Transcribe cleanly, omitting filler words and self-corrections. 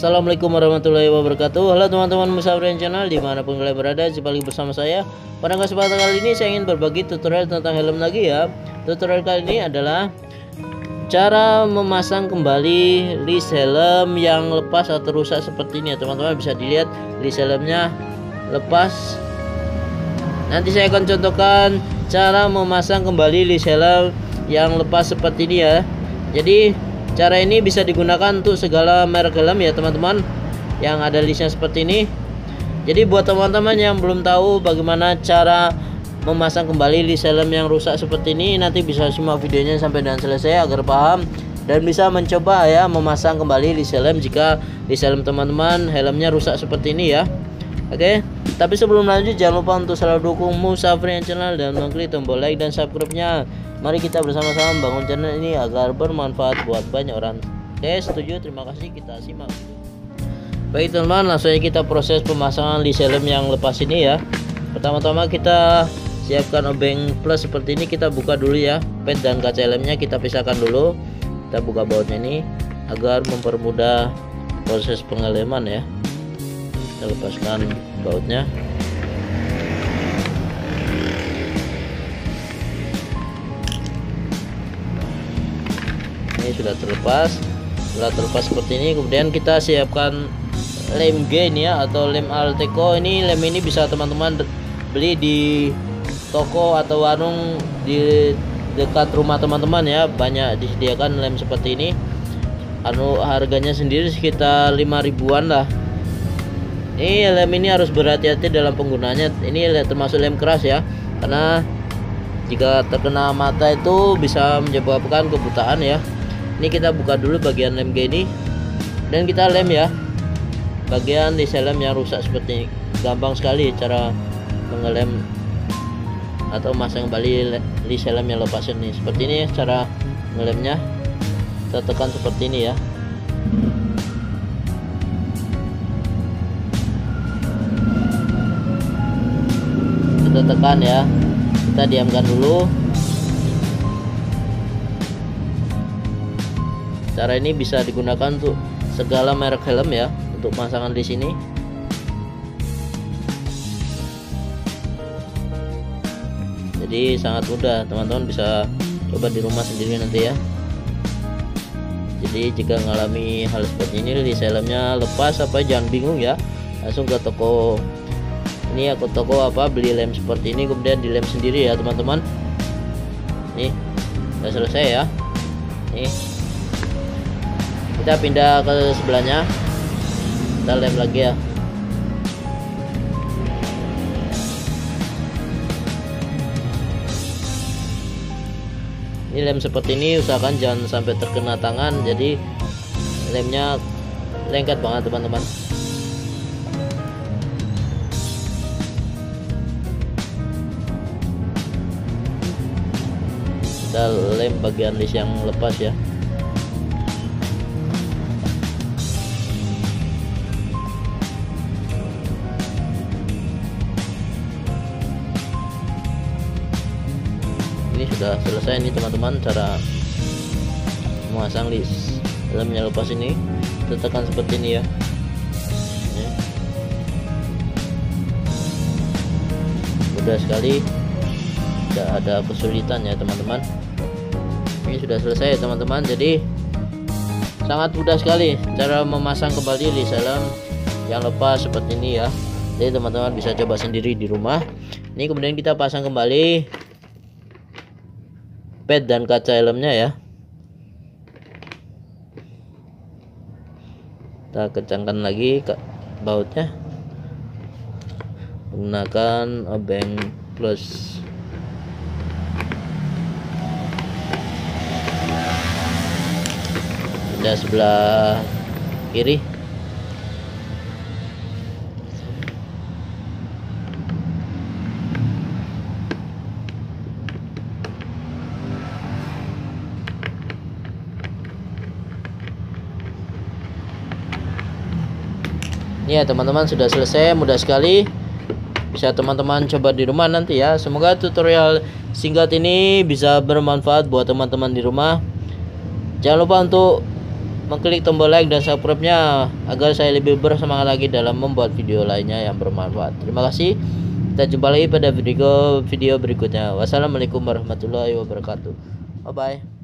Assalamualaikum warahmatullahi wabarakatuh. Halo teman-teman Musafir Yan Channel dimanapun kalian berada, kembali bersama saya. Pada kesempatan kali ini saya ingin berbagi tutorial tentang helm lagi ya. Tutorial kali ini adalah cara memasang kembali list helm yang lepas atau rusak seperti ini ya teman-teman. Bisa dilihat list helmnya lepas. Nanti saya akan contohkan cara memasang kembali list helm yang lepas seperti ini ya. Jadi cara ini bisa digunakan untuk segala merek helm ya teman-teman, yang ada listnya seperti ini. Jadi buat teman-teman yang belum tahu bagaimana cara memasang kembali list helm yang rusak seperti ini, nanti bisa simak videonya sampai dan selesai agar paham dan bisa mencoba ya memasang kembali list helm jika list helm teman-teman helmnya rusak seperti ini ya. Oke, tapi sebelum lanjut jangan lupa untuk selalu dukung Musafir Yan Channel dan mengklik tombol like dan subscribe-nya. Mari kita bersama-sama membangun channel ini agar bermanfaat buat banyak orang. Oke, setuju, terima kasih, kita simak. Baik teman-teman, langsung aja kita proses pemasangan list helm yang lepas ini ya. Pertama-tama kita siapkan obeng plus seperti ini, kita buka dulu ya. Pad dan kaca helmnya kita pisahkan dulu. Kita buka bautnya ini agar mempermudah proses pengeleman ya. Kita lepaskan bautnya. Ini sudah terlepas. Setelah terlepas seperti ini, kemudian kita siapkan lem G ini ya, atau lem Alteco. Ini lem ini bisa teman-teman beli di toko atau warung di dekat rumah teman-teman ya. Banyak disediakan lem seperti ini. Harganya sendiri sekitar 5.000-an lah. Ini lem ini harus berhati-hati dalam penggunaannya. Ini termasuk lem keras ya, karena jika terkena mata itu bisa menyebabkan kebutaan ya. Ini kita buka dulu bagian lem G ini dan kita lem ya bagian list helm yang rusak seperti ini. Gampang sekali cara mengelem atau masang kembali list helm yang lepas ini. Seperti ini cara ngelemnya, kita tekan seperti ini ya. Tekan ya, kita diamkan dulu. Cara ini bisa digunakan untuk segala merek helm ya, untuk pemasangan di sini. Jadi sangat mudah, teman-teman bisa coba di rumah sendiri nanti ya. Jadi jika mengalami hal seperti ini list helmnya lepas, apa jangan bingung ya, langsung ke toko. Ini aku toko apa beli lem seperti ini, kemudian dilem sendiri ya teman-teman. Nih udah selesai ya. Nih kita pindah ke sebelahnya, kita lem lagi ya. Ini lem seperti ini usahakan jangan sampai terkena tangan, jadi lemnya lengket banget teman-teman. Kita lem bagian list yang lepas ya. Ini sudah selesai nih teman-teman cara memasang list helmnya lepas ini. Kita tekan seperti ini ya. Mudah sekali, tidak ada kesulitan ya teman-teman. Ini sudah selesai ya teman-teman. Jadi sangat mudah sekali cara memasang kembali list helm yang lepas seperti ini ya. Jadi teman-teman bisa coba sendiri di rumah. Ini kemudian kita pasang kembali pad dan kaca helmnya ya. Kita kencangkan lagi bautnya menggunakan obeng plus. Ada sebelah kiri. Ini ya teman-teman sudah selesai, mudah sekali. Bisa teman-teman coba di rumah nanti ya. Semoga tutorial singkat ini bisa bermanfaat buat teman-teman di rumah. Jangan lupa untuk mengklik tombol like dan subscribe-nya agar saya lebih bersemangat lagi dalam membuat video lainnya yang bermanfaat. Terima kasih. Kita jumpa lagi pada video berikutnya. Wassalamualaikum warahmatullahi wabarakatuh. Bye bye.